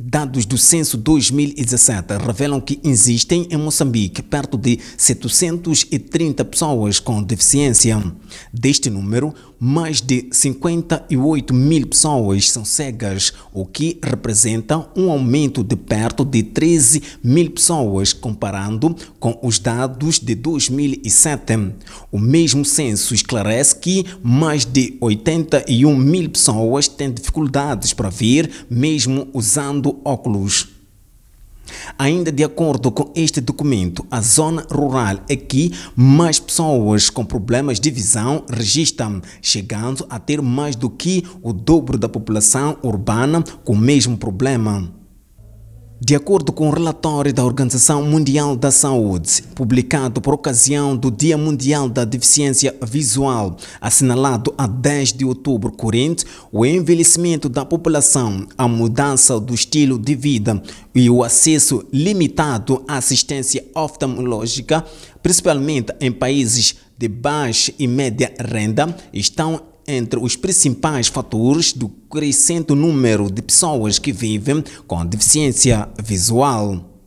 Dados do Censo 2017 revelam que existem em Moçambique perto de 730 pessoas com deficiência. Deste número, mais de 58 mil pessoas são cegas, o que representa um aumento de perto de 13 mil pessoas, comparando com os dados de 2007. O mesmo censo esclarece que mais de 81 mil pessoas têm dificuldades para ver, mesmo usando óculos. Ainda de acordo com este documento, a zona rural é que mais pessoas com problemas de visão registram, chegando a ter mais do que o dobro da população urbana com o mesmo problema. De acordo com o relatório da Organização Mundial da Saúde, publicado por ocasião do Dia Mundial da Deficiência Visual, assinalado a 10 de outubro corrente, o envelhecimento da população, a mudança do estilo de vida e o acesso limitado à assistência oftalmológica, principalmente em países de baixa e média renda, estão entre os principais fatores do crescente número de pessoas que vivem com deficiência visual.